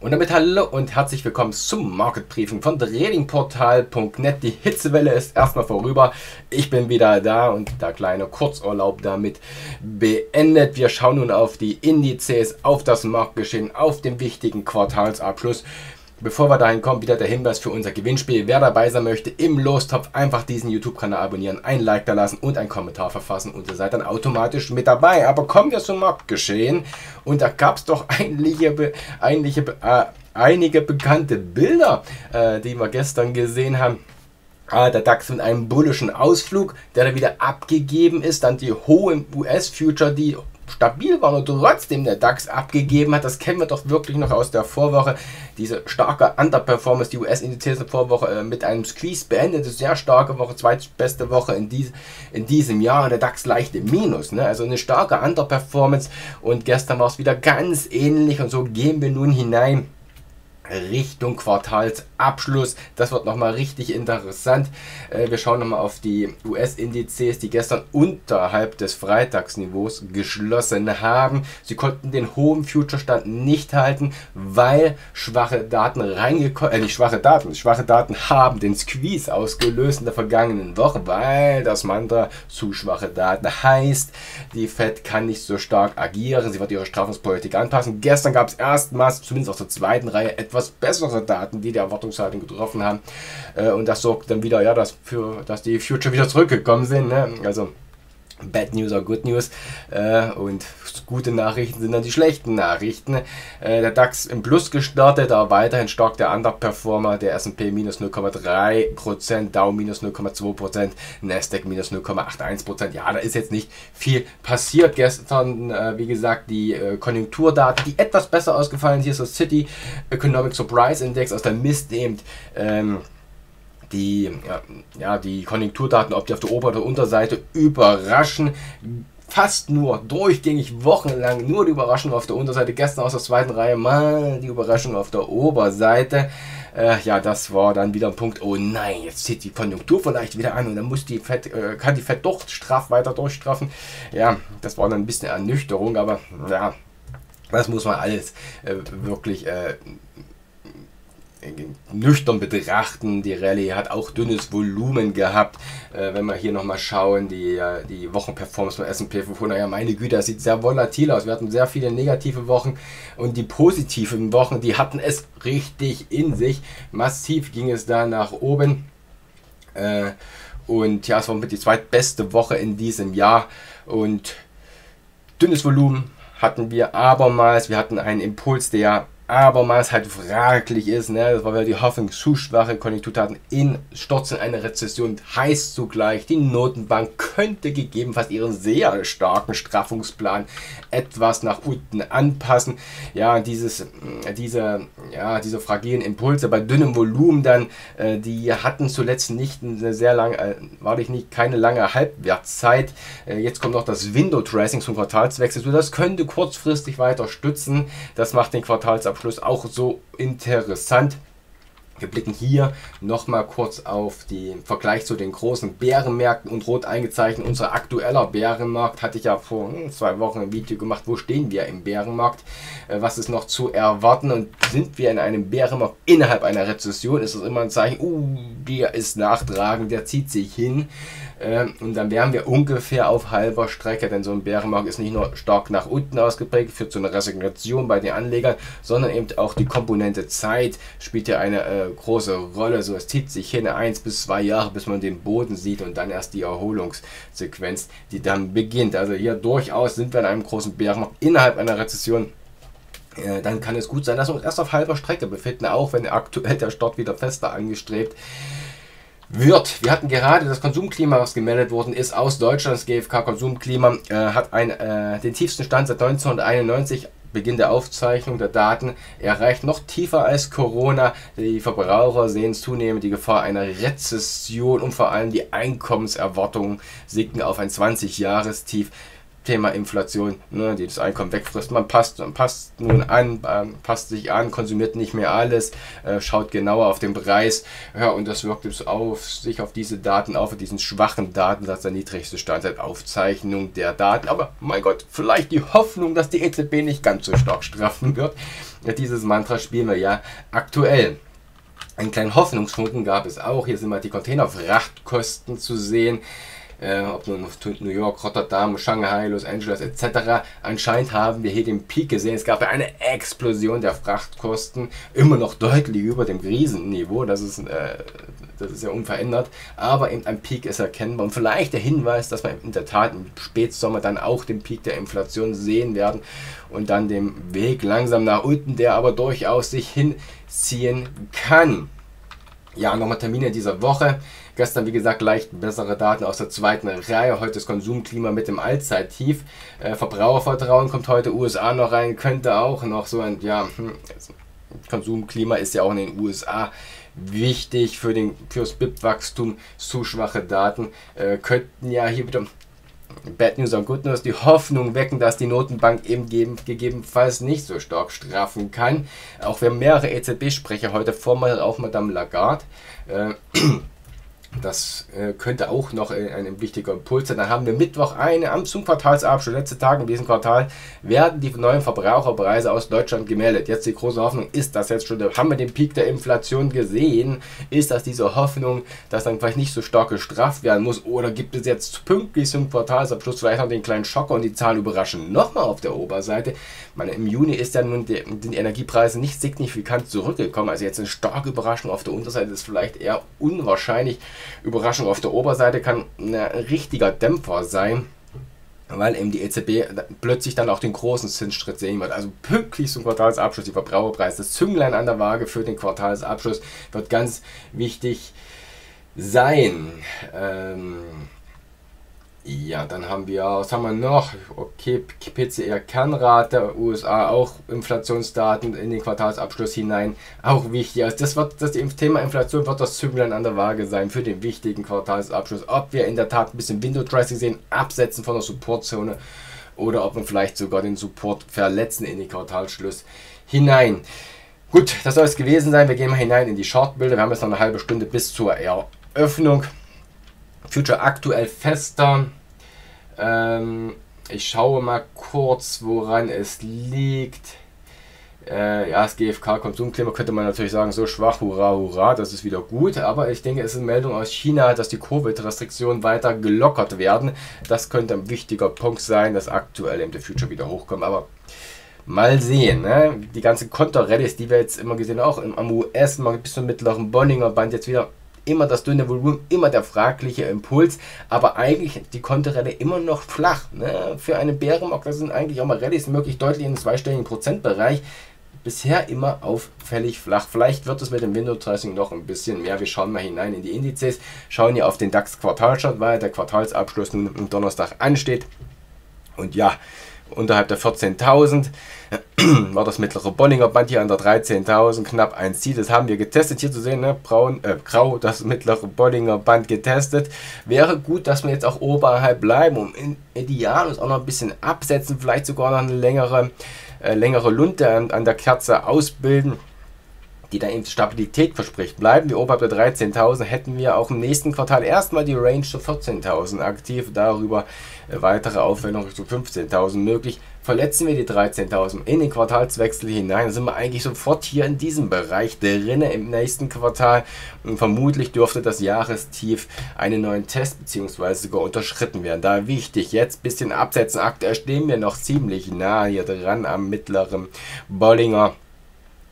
Und damit hallo und herzlich willkommen zum Market Briefing von Trading-Portal.NET. Die Hitzewelle ist erstmal vorüber. Ich bin wieder da und der kleine Kurzurlaub damit beendet. Wir schauen nun auf die Indizes, auf das Marktgeschehen, auf den wichtigen Quartalsabschluss. Bevor wir dahin kommen, wieder der Hinweis für unser Gewinnspiel. Wer dabei sein möchte, im Lostopf einfach diesen YouTube-Kanal abonnieren, ein Like da lassen und einen Kommentar verfassen und ihr seid dann automatisch mit dabei. Aber kommen wir zum Marktgeschehen. Und da gab es doch einige bekannte Bilder, die wir gestern gesehen haben. Der DAX mit einem bullischen Ausflug, der da wieder abgegeben ist. Dann die hohen US-Future, die stabil waren und trotzdem der DAX abgegeben hat. Das kennen wir doch wirklich noch aus der Vorwoche. Diese starke Underperformance, die US-Indizes in der Vorwoche mit einem Squeeze beendet. Sehr starke Woche, zweitbeste Woche in diesem Jahr. Der DAX leicht im Minus, ne? Also eine starke Underperformance und gestern war es wieder ganz ähnlich und so gehen wir nun hinein Richtung Quartalsabschluss. Das wird nochmal richtig interessant. Wir schauen nochmal auf die US-Indizes, die gestern unterhalb des Freitagsniveaus geschlossen haben. Sie konnten den hohen Future-Stand nicht halten, weil schwache Daten schwache Daten haben den Squeeze ausgelöst in der vergangenen Woche, weil das Mantra zu schwache Daten heißt, die FED kann nicht so stark agieren, sie wird ihre Strafungspolitik anpassen. Gestern gab es erstmals, zumindest aus der zweiten Reihe, etwas bessere Daten, die die Erwartungshaltung getroffen haben. Und das sorgt dann wieder, ja, dass die Future wieder zurückgekommen sind. Ne? Also Bad News or Good News. Und gute Nachrichten sind dann die schlechten Nachrichten. Der DAX im Plus gestartet, aber weiterhin stark der Underperformer. Der S&P minus 0,3%, Dow minus 0,2%, Nasdaq minus 0,81%. Ja, da ist jetzt nicht viel passiert. Gestern, wie gesagt, die Konjunkturdaten, die etwas besser ausgefallen sind. Hier ist das City Economic Surprise Index aus der Mist eben. Die Konjunkturdaten, ob die auf der Ober- oder Unterseite überraschen, fast nur durchgängig wochenlang nur die Überraschung auf der Unterseite, gestern aus der zweiten Reihe mal die Überraschung auf der Oberseite. Ja, das war dann wieder ein Punkt, oh nein, jetzt zieht die Konjunktur vielleicht wieder an und dann muss die FED, kann die FED doch straff weiter durchstraffen. Ja, das war dann ein bisschen Ernüchterung, aber ja, das muss man alles wirklich nüchtern betrachten. Die Rallye hat auch dünnes Volumen gehabt. Wenn wir hier nochmal schauen, die Wochenperformance von S&P 500, ja meine Güte, das sieht sehr volatil aus. Wir hatten sehr viele negative Wochen und die positiven Wochen, die hatten es richtig in sich. Massiv ging es da nach oben. Und ja, es war mit die zweitbeste Woche in diesem Jahr und dünnes Volumen hatten wir abermals. Wir hatten einen Impuls, der abermals halt fraglich ist, ne? Das war wieder die Hoffnung, zu schwache Konjunkturdaten in Sturz in eine Rezession heißt zugleich, die Notenbank könnte gegebenenfalls ihren sehr starken Straffungsplan etwas nach unten anpassen. Ja, diese fragilen Impulse bei dünnem Volumen dann, die hatten zuletzt nicht eine sehr lange, keine lange Halbwertszeit. Jetzt kommt noch das Window Dressing zum Quartalswechsel, so das könnte kurzfristig weiter stützen. Das macht den Quartalsabschluss auch so interessant. Wir blicken hier nochmal kurz auf den Vergleich zu den großen Bärenmärkten und rot eingezeichnet. Unser aktueller Bärenmarkt, hatte ich ja vor 2 Wochen ein Video gemacht, wo stehen wir im Bärenmarkt, was ist noch zu erwarten und sind wir in einem Bärenmarkt innerhalb einer Rezession, ist das immer ein Zeichen, der ist nachtragend, der zieht sich hin. Und dann wären wir ungefähr auf halber Strecke, denn so ein Bärenmarkt ist nicht nur stark nach unten ausgeprägt, führt zu einer Resignation bei den Anlegern, sondern eben auch die Komponente Zeit spielt ja eine große Rolle. So, es zieht sich hin 1 bis 2 Jahre, bis man den Boden sieht und dann erst die Erholungssequenz, die dann beginnt. Also hier durchaus sind wir in einem großen Bärenmarkt innerhalb einer Rezession. Dann kann es gut sein, dass wir uns erst auf halber Strecke befinden, auch wenn aktuell der Start wieder fester angestrebt wird. Wir hatten gerade das Konsumklima, was gemeldet worden ist aus Deutschland. Das GfK-Konsumklima hat den tiefsten Stand seit 1991, Beginn der Aufzeichnung der Daten, erreicht, noch tiefer als Corona. Die Verbraucher sehen zunehmend die Gefahr einer Rezession und vor allem die Einkommenserwartungen sinken auf ein 20-Jahres-Tief. Thema Inflation, ne, die das Einkommen wegfrisst. Man passt nun an, passt sich an, konsumiert nicht mehr alles, schaut genauer auf den Preis, ja, und das wirkt sich auf diese Daten auf, diesen schwachen Datensatz der niedrigste Standardaufzeichnung der Daten. Aber mein Gott, vielleicht die Hoffnung, dass die EZB nicht ganz so stark straffen wird. Ja, dieses Mantra spielen wir ja aktuell. Einen kleinen Hoffnungsfunken gab es auch. Hier sind mal die Containerfrachtkosten zu sehen. Ob nun New York, Rotterdam, Shanghai, Los Angeles etc. Anscheinend haben wir hier den Peak gesehen. Es gab ja eine Explosion der Frachtkosten, immer noch deutlich über dem Krisenniveau. Das ist ja unverändert, aber eben ein Peak ist erkennbar und vielleicht der Hinweis, dass wir in der Tat im Spätsommer dann auch den Peak der Inflation sehen werden und dann den Weg langsam nach unten, der aber durchaus sich hinziehen kann. Ja, nochmal Termine dieser Woche. Gestern, wie gesagt, leicht bessere Daten aus der zweiten Reihe. Heute das Konsumklima mit dem Allzeittief. Verbrauchervertrauen kommt heute USA noch rein. Könnte auch noch so ein, ja, Konsumklima ist ja auch in den USA wichtig fürs BIP-Wachstum. Zu schwache Daten könnten ja hier wieder Bad News und Good News die Hoffnung wecken, dass die Notenbank eben gegebenenfalls nicht so stark straffen kann. Auch wenn mehrere EZB-Sprecher heute formal, auch Madame Lagarde, das könnte auch noch ein wichtiger Impuls sein. Dann haben wir Mittwoch zum Quartalsabschluss, letzte Tage in diesem Quartal, werden die neuen Verbraucherpreise aus Deutschland gemeldet. Jetzt die große Hoffnung, ist das jetzt schon, haben wir den Peak der Inflation gesehen? Ist das diese Hoffnung, dass dann vielleicht nicht so stark gestraft werden muss? Oder gibt es jetzt pünktlich zum Quartalsabschluss vielleicht noch den kleinen Schocker und die Zahlen überraschen nochmal auf der Oberseite? Ich meine, im Juni ist ja nun die Energiepreise nicht signifikant zurückgekommen. Also jetzt eine starke Überraschung auf der Unterseite ist vielleicht eher unwahrscheinlich. Überraschung auf der Oberseite kann ein richtiger Dämpfer sein, weil eben die EZB plötzlich dann auch den großen Zinsschritt sehen wird. Also pünktlich zum Quartalsabschluss, die Verbraucherpreise, das Zünglein an der Waage für den Quartalsabschluss wird ganz wichtig sein. Ja, dann haben wir, was haben wir noch? Okay, PCR-Kernrate, USA auch Inflationsdaten in den Quartalsabschluss hinein, auch wichtig. Also das Thema Inflation wird das Zünglein an der Waage sein für den wichtigen Quartalsabschluss. Ob wir in der Tat ein bisschen Window-Dressing sehen, absetzen von der Supportzone oder ob wir vielleicht sogar den Support verletzen in den Quartalsschluss hinein. Gut, das soll es gewesen sein. Wir gehen mal hinein in die Chartbilder. Wir haben jetzt noch eine halbe Stunde bis zur Eröffnung. Future aktuell fester. Ich schaue mal kurz, woran es liegt. Ja, das GfK-Konsumklima könnte man natürlich sagen, so schwach, hurra, hurra, das ist wieder gut. Aber ich denke, es ist eine Meldung aus China, dass die Covid-Restriktionen weiter gelockert werden. Das könnte ein wichtiger Punkt sein, dass aktuell eben der Future wieder hochkommt. Aber mal sehen, ne? Die ganzen Konter-Rallys, die wir jetzt immer gesehen haben, auch am US, mal bis zum mittleren Bollinger Band jetzt wieder. Immer das dünne Volumen, immer der fragliche Impuls, aber eigentlich die Konterrelle immer noch flach. Ne? Für einen Bärenmarkt, das sind eigentlich auch mal Rallys möglich, deutlich im zweistelligen Prozentbereich. Bisher immer auffällig flach. Vielleicht wird es mit dem Window-Dressing noch ein bisschen mehr. Wir schauen mal hinein in die Indizes, schauen hier auf den DAX-Quartalschart, weil der Quartalsabschluss nun am Donnerstag ansteht. Und ja, unterhalb der 14.000 war das mittlere Bollinger Band hier an der 13.000, knapp ein Ziel. Das haben wir getestet, hier zu sehen, ne? Grau, das mittlere Bollinger Band getestet. Wäre gut, dass wir jetzt auch oberhalb bleiben, um ideal uns auch noch ein bisschen absetzen, vielleicht sogar noch eine längere Lunte an der Kerze ausbilden, die dann eben Stabilität verspricht. Bleiben wir oberhalb der 13.000, hätten wir auch im nächsten Quartal erstmal die Range zu 14.000 aktiv, darüber weitere Aufwendungen zu 15.000 möglich. Verletzen wir die 13.000 in den Quartalswechsel hinein, dann sind wir eigentlich sofort hier in diesem Bereich drin im nächsten Quartal und vermutlich dürfte das Jahrestief einen neuen Test bzw. sogar unterschritten werden. Da wichtig, jetzt ein bisschen absetzen, aktuell stehen wir noch ziemlich nah hier dran am mittleren Bollinger.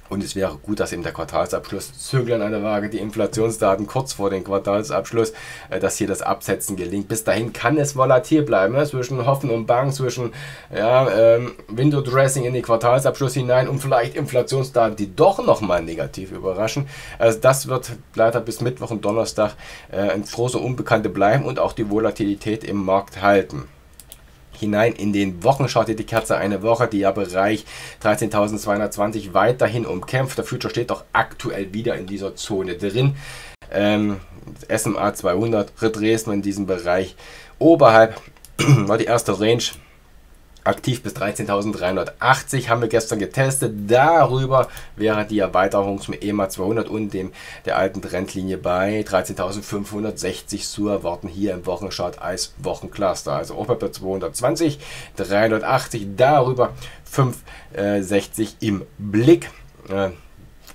Und es wäre gut, dass eben der Quartalsabschluss zügeln an der Waage, die Inflationsdaten kurz vor dem Quartalsabschluss, dass hier das Absetzen gelingt. Bis dahin kann es volatil bleiben, ne? Zwischen Hoffen und Bangen, zwischen Window Dressing in den Quartalsabschluss hinein und vielleicht Inflationsdaten, die doch nochmal negativ überraschen. Also das wird leider bis Mittwoch und Donnerstag ein großer Unbekannte bleiben und auch die Volatilität im Markt halten. Hinein in den Wochen schaut ihr die Kerze eine Woche, die ja Bereich 13.220 weiterhin umkämpft. Der Future steht doch aktuell wieder in dieser Zone drin. SMA 200 retreten in diesem Bereich. Oberhalb war die erste Range, aktiv bis 13.380 haben wir gestern getestet. Darüber wäre die Erweiterung zum EMA 200 und dem der alten Trendlinie bei 13.560 zu erwarten hier im Wochenchart als Wochencluster. Also auch bei 220, 380, darüber 560 im Blick.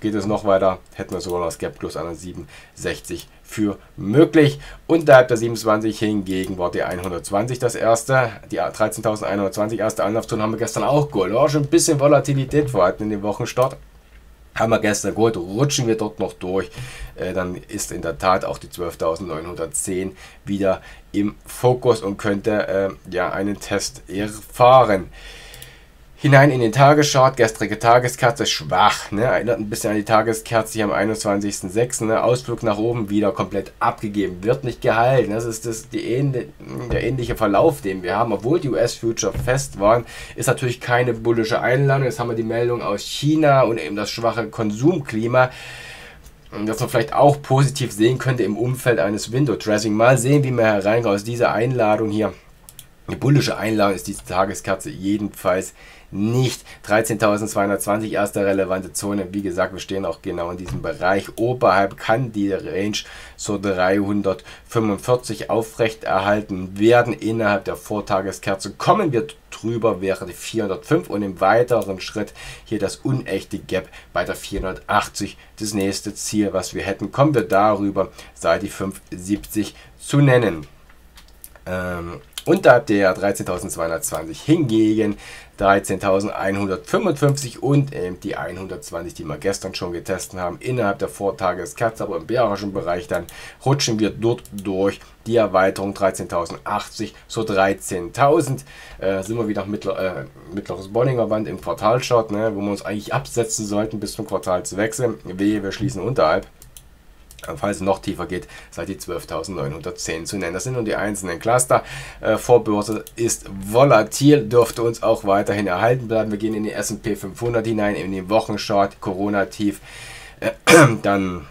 Geht es noch weiter, hätten wir sogar noch das Gap plus 167 für möglich. Unterhalb der 27 hingegen war die 120 das erste, die 13.120 erste Anlaufzone haben wir gestern auch geholt. War schon ein bisschen Volatilität vorhanden in dem Wochenstart. Haben wir gestern geholt, rutschen wir dort noch durch, dann ist in der Tat auch die 12.910 wieder im Fokus und könnte ja einen Test erfahren. Hinein in den Tageschart, gestrige Tageskerze, schwach, ne? Erinnert ein bisschen an die Tageskerze hier am 21.06. Ne? Ausflug nach oben wieder komplett abgegeben, wird nicht gehalten. Das ist das, der ähnliche Verlauf, den wir haben. Obwohl die US-Future fest waren, ist natürlich keine bullische Einladung. Jetzt haben wir die Meldung aus China und eben das schwache Konsumklima, das man vielleicht auch positiv sehen könnte im Umfeld eines Window-Dressing. Mal sehen, wie wir hereinkommen aus dieser Einladung hier. Eine bullische Einladung ist diese Tageskerze jedenfalls nicht. 13.220 erste relevante Zone. Wie gesagt, wir stehen auch genau in diesem Bereich. Oberhalb kann die Range so 345 aufrechterhalten werden. Innerhalb der Vortageskerze kommen wir drüber, wäre die 405 und im weiteren Schritt hier das unechte Gap bei der 480. Das nächste Ziel, was wir hätten, kommen wir darüber, sei die 570 zu nennen. Unterhalb der 13.220 hingegen 13.155 und eben die 120, die wir gestern schon getestet haben, innerhalb der Vortageskerze, aber im bärischen Bereich, dann rutschen wir dort durch die Erweiterung 13.080 so 13.000. Sind wir wieder mittleres Bollinger Band im Quartalschart, ne, wo wir uns eigentlich absetzen sollten bis zum Quartalswechsel. Wehe, wir schließen unterhalb. Falls es noch tiefer geht, sei die 12.910 zu nennen. Das sind nur die einzelnen Cluster. Vorbörse ist volatil, dürfte uns auch weiterhin erhalten bleiben. Wir gehen in die S&P 500 hinein, in den Wochenchart, Corona-Tief, dann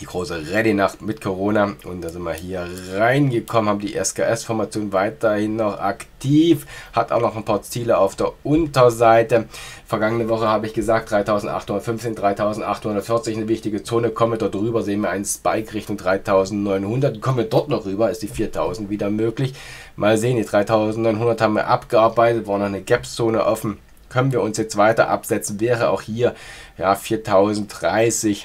die große Rallye-Nacht mit Corona und da sind wir hier reingekommen, haben die SKS-Formation weiterhin noch aktiv, hat auch noch ein paar Ziele auf der Unterseite. Vergangene Woche habe ich gesagt, 3.815, 3.840 eine wichtige Zone, kommen wir dort rüber, sehen wir einen Spike Richtung 3.900, kommen wir dort noch rüber, ist die 4.000 wieder möglich. Mal sehen, die 3.900 haben wir abgearbeitet, war noch eine Gap-Zone offen, können wir uns jetzt weiter absetzen, wäre auch hier ja 4.030,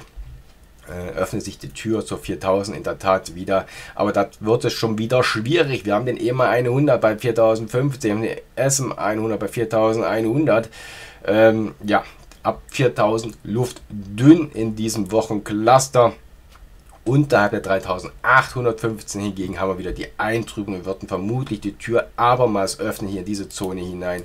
öffnet sich die Tür zur 4000 in der Tat wieder, aber da wird es schon wieder schwierig. Wir haben den EMA 100 bei 4050, haben den SMA 100 bei 4100. Ja, ab 4000 Luft dünn in diesem Wochencluster. Unterhalb der 3815 hingegen haben wir wieder die Eintrübung und würden vermutlich die Tür abermals öffnen hier in diese Zone hinein.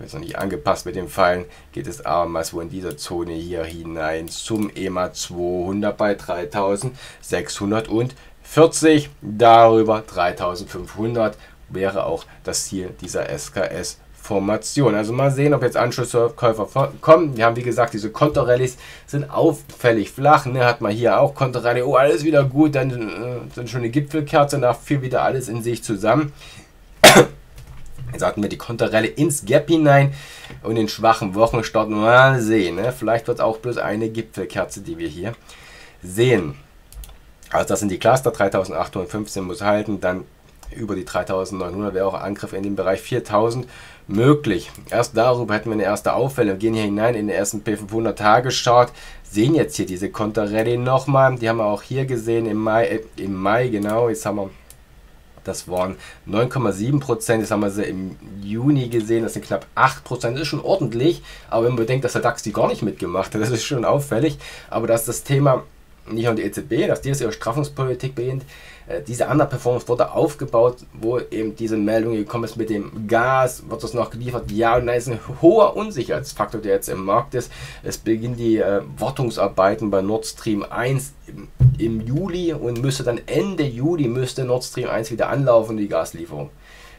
Jetzt noch nicht angepasst mit den Pfeilen, geht es abermals wohl in dieser Zone hier hinein zum EMA 200 bei 3640, darüber 3500 wäre auch das Ziel dieser SKS-Formation. Also mal sehen, ob jetzt Anschlusskäufer kommen. Wir haben wie gesagt, diese Kontorallies sind auffällig flach, ne? Hat man hier auch Kontorallye, oh alles wieder gut, dann sind schon die Gipfelkerze, nach viel wieder alles in sich zusammen. Jetzt hatten wir die Konterrelle ins Gap hinein und den schwachen Wochenstart. Mal sehen, ne? Vielleicht wird es auch bloß eine Gipfelkerze, die wir hier sehen. Also das sind die Cluster, 3815 muss halten, dann über die 3900 wäre auch Angriff in den Bereich 4000 möglich. Erst darüber hätten wir eine erste Auffälle. Wir gehen hier hinein in den S&P 500 Tageschart, sehen jetzt hier diese Konterrelle nochmal. Die haben wir auch hier gesehen im Mai genau, jetzt haben wir... Das waren 9,7%, das haben wir sie im Juni gesehen, das sind knapp 8%, das ist schon ordentlich, aber wenn man bedenkt, dass der DAX die gar nicht mitgemacht hat, das ist schon auffällig, aber dass das Thema, nicht nur die EZB, dass die ihre Straffungspolitik beginnt, diese Underperformance wurde aufgebaut, wo eben diese Meldung gekommen ist mit dem Gas, wird das noch geliefert, ja und nein, ist ein hoher Unsicherheitsfaktor, der jetzt im Markt ist, es beginnen die Wartungsarbeiten bei Nord Stream 1 im Juli und müsste dann Ende Juli müsste Nord Stream 1 wieder anlaufen, die Gaslieferung.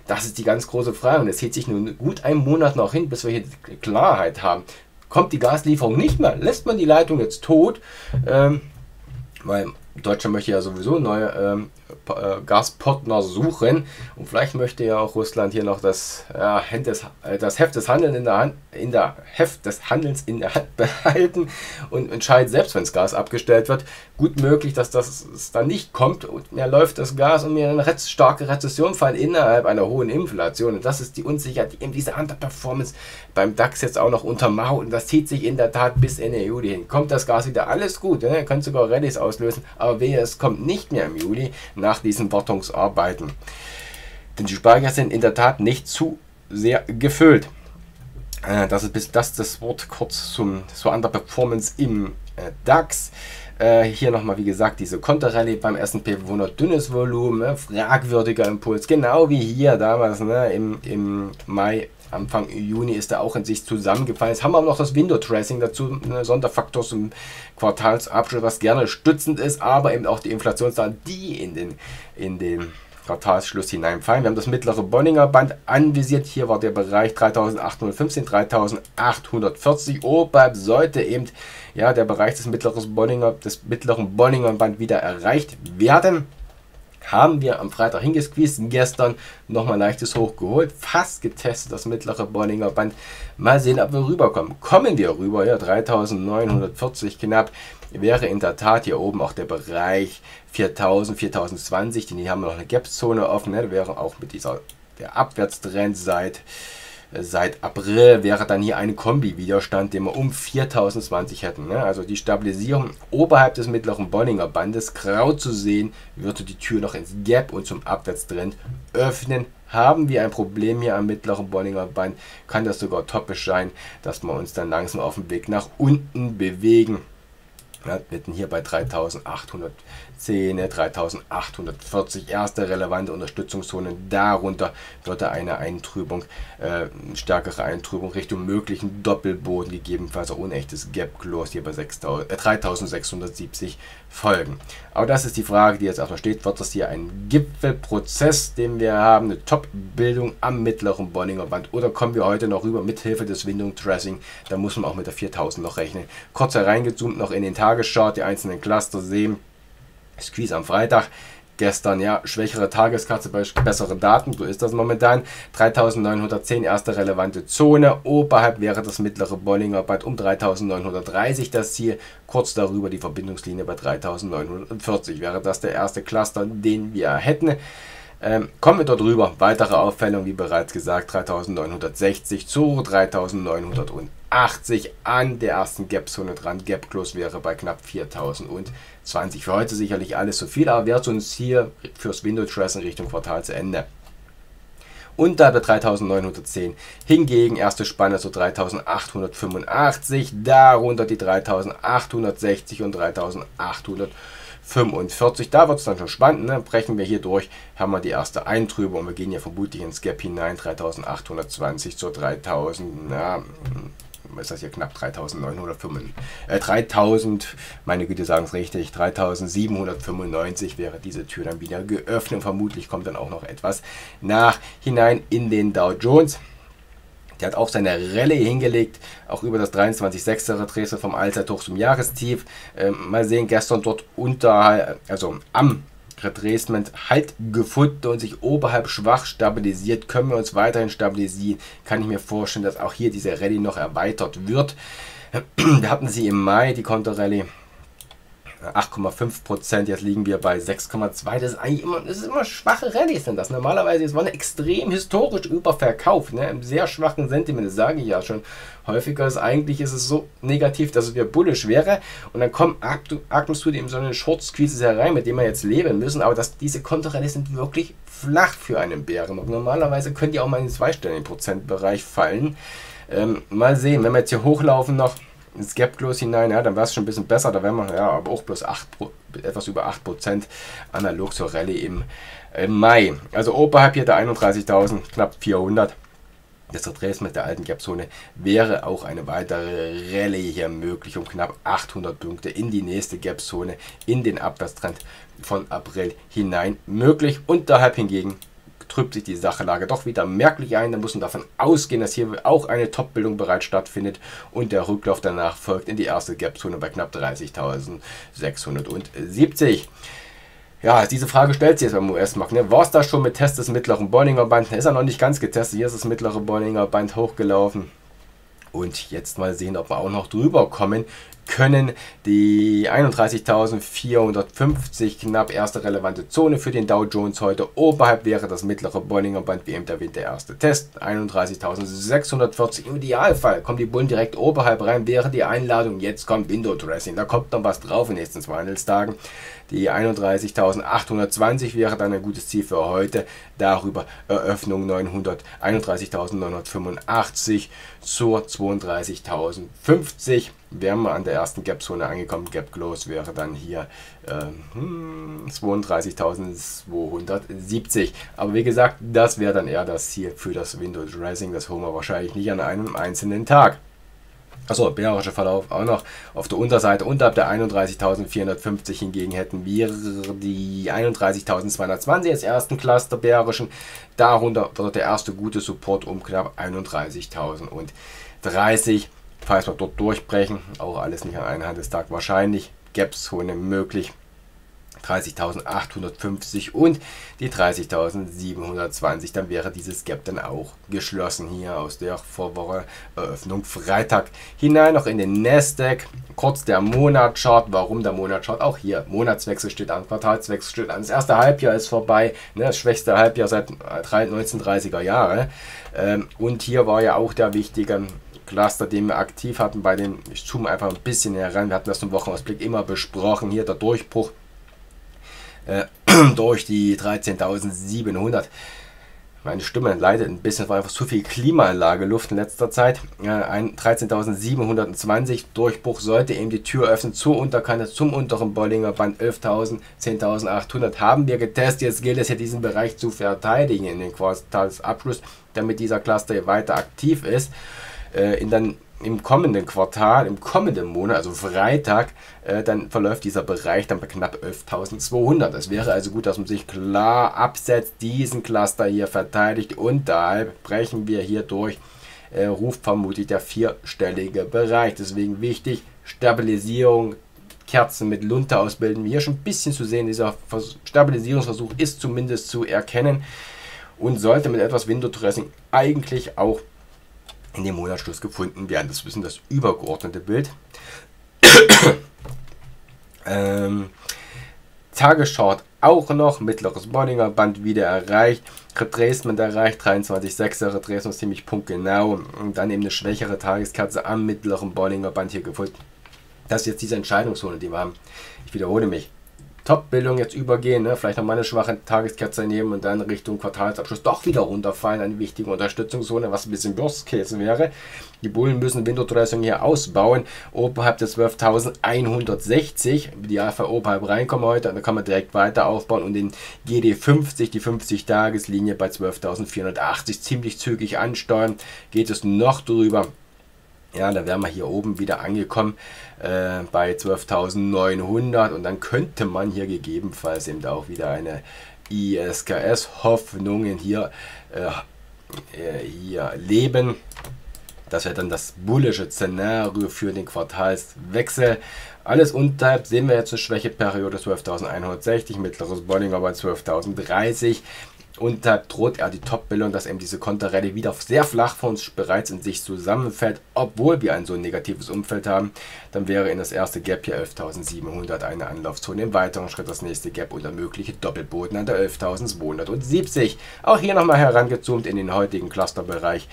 Das ist die ganz große Frage und es zieht sich nun gut einen Monat noch hin, bis wir hier Klarheit haben. Kommt die Gaslieferung nicht mehr? Lässt man die Leitung jetzt tot? Weil Deutschland möchte ja sowieso neue Gaspartner suchen. Und vielleicht möchte ja auch Russland hier noch das Heft des Handelns in der Hand behalten und entscheidet selbst, wenn das Gas abgestellt wird. Gut möglich, dass das dann nicht kommt und mehr läuft das Gas und mehr eine starke Rezession fallen innerhalb einer hohen Inflation. Und das ist die Unsicherheit, die eben diese Underperformance beim DAX jetzt auch noch untermauert. Und das zieht sich in der Tat bis Ende Juli hin. Kommt das Gas wieder, alles gut, ne? Könnt sogar Rallys auslösen, aber wehe, es kommt nicht mehr im Juli nach diesen Wartungsarbeiten. Denn die Speicher sind in der Tat nicht zu sehr gefüllt. Das Wort kurz zur Underperformance im DAX. Hier nochmal, wie gesagt, diese Konterrallye beim S&P 500, dünnes Volumen, fragwürdiger Impuls, genau wie hier damals, ne, im Mai. Anfang Juni ist er auch in sich zusammengefallen. Jetzt haben wir aber noch das Window-Tracing dazu, ein Sonderfaktor zum Quartalsabschluss, was gerne stützend ist, aber eben auch die Inflationszahlen, die in den Quartalsschluss hineinfallen. Wir haben das mittlere Bollinger Band anvisiert. Hier war der Bereich 3.815, 3.840. Oberhalb sollte eben ja, der Bereich des mittleren Bollinger Band wieder erreicht werden. Haben wir am Freitag hingesqueezt, gestern nochmal ein leichtes Hoch geholt, fast getestet das mittlere Bollinger Band. Mal sehen, ob wir rüberkommen. Kommen wir rüber, ja, 3.940 knapp, wäre in der Tat hier oben auch der Bereich 4.000, 4.020, denn hier haben wir noch eine Gap-Zone offen, ne? Wäre auch mit der Abwärtstrend seit April, wäre dann hier ein Kombi-Widerstand, den wir um 4020 hätten. Ne? Also die Stabilisierung oberhalb des mittleren Bollinger Bandes, grau zu sehen, würde die Tür noch ins Gap und zum Abwärtstrend öffnen. Haben wir ein Problem hier am mittleren Bollinger Band, kann das sogar topisch sein, dass wir uns dann langsam auf dem Weg nach unten bewegen. Ja, mitten hier bei 3.810, 3.840, erste relevante Unterstützungszone. Darunter wird eine Eintrübung, stärkere Eintrübung Richtung möglichen Doppelboden, gegebenenfalls auch unechtes Gap-Close hier bei 3.670 folgen. Aber das ist die Frage, die jetzt auch noch steht. Wird das hier ein Gipfelprozess, den wir haben, eine Top-Bildung am mittleren Bollinger Band, oder kommen wir heute noch rüber mit Hilfe des Window-Tracing? Da muss man auch mit der 4.000 noch rechnen. Kurz hereingezoomt noch in den Tageschart, die einzelnen Cluster sehen. Squeeze am Freitag, gestern ja, schwächere Tageskarte bei besseren Daten, so ist das momentan. 3.910, erste relevante Zone, oberhalb wäre das mittlere Bollinger Band um 3.930, das Ziel, kurz darüber die Verbindungslinie bei 3.940, wäre das der erste Cluster, den wir hätten. Kommen wir dort drüber, weitere Auffällung, wie bereits gesagt, 3.960 zu 3.980 an der ersten Gap-Zone dran. Gap-Close wäre bei knapp 4.020. Für heute sicherlich alles zu viel, aber wäre es uns hier fürs Window-Tracing Richtung Quartalsende. Unterhalb der 3.910 hingegen erste Spanne zu 3.885, darunter die 3.860 und 3.845, da wird es dann schon spannend, ne? Brechen wir hier durch, haben wir die erste Eintrübung, wir gehen ja vermutlich ins Gap hinein, 3.820 zur 3.000, na, was ist das hier, knapp 3.795 wäre diese Tür dann wieder geöffnet und vermutlich kommt dann auch noch etwas nach hinein in den Dow Jones. Der hat auch seine Rallye hingelegt, auch über das 23,6er Trace vom Allzeithoch zum Jahrestief. Mal sehen, gestern dort am Retracement Halt gefunden und sich oberhalb schwach stabilisiert. Können wir uns weiterhin stabilisieren? Kann ich mir vorstellen, dass auch hier diese Rallye noch erweitert wird. Wir hatten sie im Mai, die Konterrallye. 8,5%, jetzt liegen wir bei 6,2%. Das ist immer schwache Rallye sind das. Normalerweise ist man extrem historisch überverkauft, ne? Im sehr schwachen Sentiment, das sage ich ja schon häufiger. Eigentlich ist es so negativ, dass es wieder bullisch wäre. Und dann kommen Atemstudien so eine Short-Squeezes herein, mit denen wir jetzt leben müssen. Aber diese Konterrallye sind wirklich flach für einen Bären. Und normalerweise könnt ihr auch mal in den zweistelligen Prozentbereich fallen. Mal sehen, wenn wir jetzt hier hochlaufen noch ins Gap-Close hinein, ja, dann wäre es schon ein bisschen besser, da wären wir ja aber auch plus etwas über 8%, analog zur Rallye im Mai. Also oberhalb hier der 31.000, knapp 400, das Retracement mit der alten Gap-Zone, wäre auch eine weitere Rallye hier möglich, um knapp 800 Punkte in die nächste Gap-Zone, in den Abwärtstrend von April hinein möglich. Unterhalb hingegen trübt sich die Sachlage doch wieder merklich ein. Da muss man davon ausgehen, dass hier auch eine Top-Bildung bereits stattfindet und der Rücklauf danach folgt in die erste Gap-Zone bei knapp 30.670. Ja, diese Frage stellt sich jetzt beim US-Markt. Ne? War es da schon mit Test des mittleren Bollinger Band? Ist er noch nicht ganz getestet. Hier ist das mittlere Bollinger Band hochgelaufen. Und jetzt mal sehen, ob wir auch noch drüber kommen können. Die 31.450 knapp erste relevante Zone für den Dow Jones heute. Oberhalb wäre das mittlere Bollinger Band, wie eben erwähnt, der erste Test. 31.640 im Idealfall. Kommen die Bullen direkt oberhalb rein, wäre die Einladung. Jetzt kommt Window Dressing. Da kommt noch was drauf in den nächsten zwei Handelstagen. Die 31.820 wäre dann ein gutes Ziel für heute. Darüber Eröffnung 31.985 zur 32.050. Wären wir an der ersten Gap-Zone angekommen. Gap-Close wäre dann hier 32.270. Aber wie gesagt, das wäre dann eher das Ziel für das Window Dressing. Das holen wir wahrscheinlich nicht an einem einzelnen Tag. Achso, bärischer Verlauf auch noch auf der Unterseite. Unterhalb der 31.450 hingegen hätten wir die 31.220 als ersten Cluster bärischen. Darunter wird der erste gute Support um knapp 31.030. Falls wir dort durchbrechen, auch alles nicht an einem Handelstag wahrscheinlich. Gapszone möglich. 30.850 und die 30.720, dann wäre dieses Gap dann auch geschlossen hier aus der Vorwoche Eröffnung Freitag hinein noch in den Nasdaq. Kurz der Monatschart, warum der Monatschart? Auch hier Monatswechsel steht an, Quartalswechsel steht an, das erste Halbjahr ist vorbei, ne? Das schwächste Halbjahr seit 1930er Jahre und hier war ja auch der wichtige Cluster, den wir aktiv hatten bei dem, ich zoome einfach ein bisschen heran, wir hatten das im Wochenausblick immer besprochen, hier der Durchbruch durch die 13.700. Meine Stimme leidet ein bisschen, es war einfach zu viel Klimaanlageluft in letzter Zeit. 13.720 Durchbruch sollte eben die Tür öffnen zur Unterkante, zum unteren Bollinger Band 11.000, 10.800 haben wir getestet. Jetzt gilt es ja diesen Bereich zu verteidigen in den Quartalsabschluss, damit dieser Cluster hier weiter aktiv ist. Im kommenden Quartal, im kommenden Monat, also Freitag, dann verläuft dieser Bereich dann bei knapp 11.200. Es wäre also gut, dass man sich klar absetzt, diesen Cluster hier verteidigt und dahalb brechen wir hier durch, ruft vermutlich der vierstellige Bereich. Deswegen wichtig, Stabilisierung, Kerzen mit Lunte ausbilden, hier schon ein bisschen zu sehen, dieser Stabilisierungsversuch ist zumindest zu erkennen und sollte mit etwas Window Dressing eigentlich auch in dem Monatsschluss gefunden werden. Das ist das übergeordnete Bild. Tageschart auch noch, mittleres Bollinger Band wieder erreicht, Retracement erreicht, 23,6er Retracement ziemlich punktgenau und dann eben eine schwächere Tageskerze am mittleren Bollinger Band hier gefunden. Das ist jetzt diese Entscheidungszone, die wir haben. Ich wiederhole mich. Top-Bildung jetzt übergehen, ne? Vielleicht nochmal eine schwache Tageskerze nehmen und dann Richtung Quartalsabschluss doch wieder runterfallen, eine wichtige Unterstützungszone, was ein bisschen Worst Case wäre. Die Bullen müssen Window Dressing hier ausbauen, oberhalb der 12.160, im Idealfall oberhalb reinkommen heute, dann kann man direkt weiter aufbauen und den GD50, die 50-Tageslinie bei 12.480 ziemlich zügig ansteuern, geht es noch drüber. Ja, dann wären wir hier oben wieder angekommen bei 12.900 und dann könnte man hier gegebenenfalls eben auch wieder eine ISKS-Hoffnungen hier leben. Das wäre dann das bullische Szenario für den Quartalswechsel. Alles unterhalb sehen wir jetzt eine Schwächeperiode 12.160, mittleres Bollinger bei 12.030. Und da droht er die Top-Bildung, dass eben diese Konterrallye wieder sehr flach von uns bereits in sich zusammenfällt, obwohl wir ein so negatives Umfeld haben. Dann wäre in das erste Gap hier 11.700 eine Anlaufzone, im weiteren Schritt das nächste Gap und der mögliche Doppelboden an der 11.270. Auch hier nochmal herangezoomt in den heutigen Clusterbereich.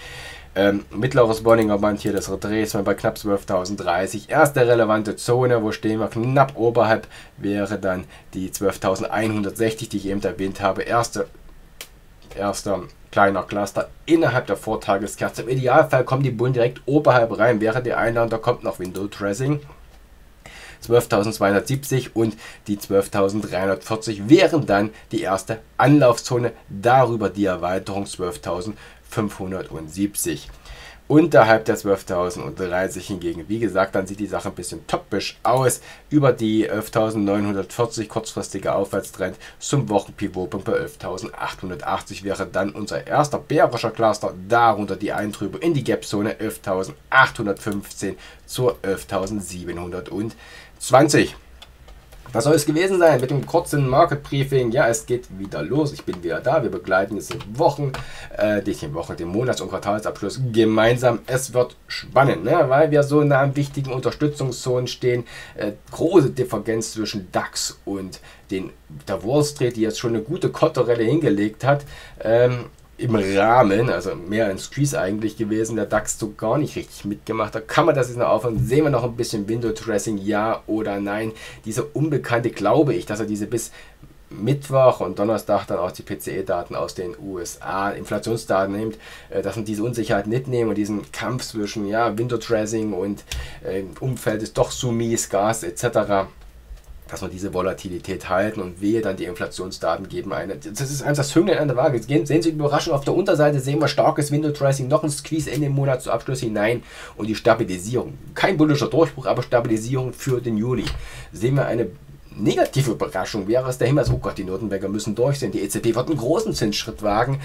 Mittleres Bollinger Band hier, das Retracement bei knapp 12.030. Erste relevante Zone, wo stehen wir? Knapp oberhalb wäre dann die 12.160, die ich eben erwähnt habe. Erster kleiner Cluster innerhalb der Vortageskerze. Im Idealfall kommen die Bullen direkt oberhalb rein, während der Einladung, da kommt noch Window Dressing. 12.270 und die 12.340 wären dann die erste Anlaufzone, darüber die Erweiterung 12.570. Unterhalb der 12.030 hingegen, wie gesagt, dann sieht die Sache ein bisschen toppisch aus. Über die 11.940 kurzfristiger Aufwärtstrend zum Wochenpivot bei 11.880 wäre dann unser erster bärischer Cluster. Darunter die Eintrübung in die Gap-Zone 11.815 zur 11.720. Das soll es gewesen sein mit dem kurzen Market Briefing. Ja, es geht wieder los. Ich bin wieder da. Wir begleiten jetzt den Monats- und Quartalsabschluss gemeinsam. Es wird spannend, ne? Weil wir so nah an wichtigen Unterstützungszonen stehen. Große Differenz zwischen DAX und der Wall Street, die jetzt schon eine gute Kotterelle hingelegt hat. Im Rahmen, also mehr ins Squeeze eigentlich gewesen, der DAX so gar nicht richtig mitgemacht. Da kann man das jetzt noch aufhören. Sehen wir noch ein bisschen Window Dressing, ja oder nein? Diese Unbekannte, glaube ich, dass er diese bis Mittwoch und Donnerstag dann auch die PCE-Daten aus den USA, Inflationsdaten nimmt, dass man diese Unsicherheit mitnehmen und diesen Kampf zwischen ja, Window Dressing und Umfeld ist doch zu mies, Gas etc., dass man diese Volatilität halten und wehe dann die Inflationsdaten geben eine. Das ist einfach das Hüngel an der Waage. Sehen Sie Überraschung, auf der Unterseite sehen wir starkes Window Dressing, noch ein Squeeze in den Monat zu Abschluss hinein und die Stabilisierung. Kein bullischer Durchbruch, aber Stabilisierung für den Juli. Sehen wir eine negative Überraschung, wäre es der Hinweis, oh Gott, die Notenbanker müssen durch sein, die EZB wird einen großen Zinsschritt wagen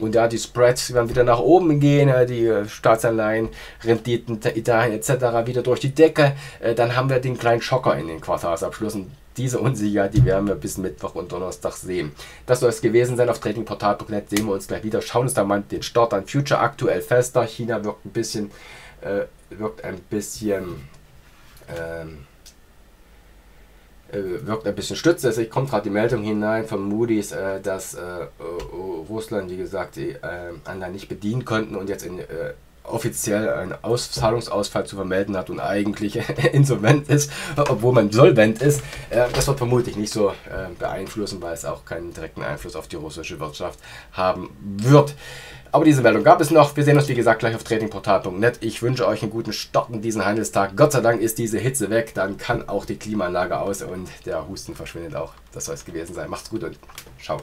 und ja, die Spreads werden wieder nach oben gehen, die Staatsanleihen, Renditen, Italien etc. wieder durch die Decke, dann haben wir den kleinen Schocker in den Quartalsabschlüssen. Diese Unsicherheit, die werden wir bis Mittwoch und Donnerstag sehen. Das soll es gewesen sein. Auf Trading-Portal.net sehen wir uns gleich wieder. Schauen uns da mal den Start an. Future aktuell fester. China wirkt ein bisschen stützt. Also ich komme gerade die Meldung hinein von Moody's, dass Russland, wie gesagt, die Anleihen nicht bedienen konnten und jetzt offiziell einen Zahlungsausfall zu vermelden hat und eigentlich insolvent ist, obwohl man solvent ist. Das wird vermutlich nicht so beeinflussen, weil es auch keinen direkten Einfluss auf die russische Wirtschaft haben wird. Aber diese Meldung gab es noch. Wir sehen uns, wie gesagt, gleich auf Trading-Portal.net. Ich wünsche euch einen guten Start in diesen Handelstag. Gott sei Dank ist diese Hitze weg. Dann kann auch die Klimaanlage aus und der Husten verschwindet auch. Das soll es gewesen sein. Macht's gut und ciao.